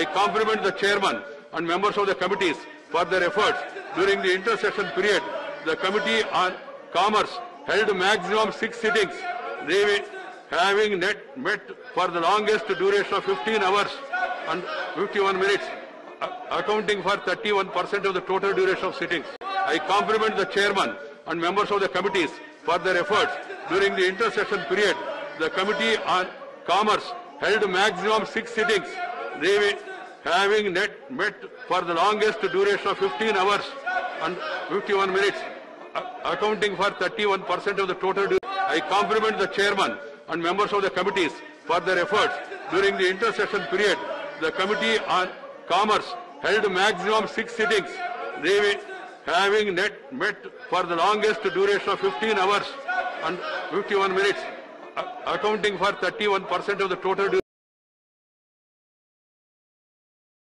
I compliment the chairman and members of the committees for their efforts. During the intersection period, the Committee on Commerce held maximum 6 sittings, having met for the longest duration of 15 hours and 51 minutes, accounting for 31% of the total duration of sittings. I compliment the chairman and members of the committees for their efforts. During the intersection period, the Committee on Commerce held maximum 6 sittings, having met for the longest duration of 15 hours and 51 minutes, accounting for 31% of the total duration. I compliment the chairman and members of the committees for their efforts. During the intersection period, the Committee on Commerce held maximum 6 sittings, having met for the longest duration of 15 hours and 51 minutes, accounting for 31% of the total duration.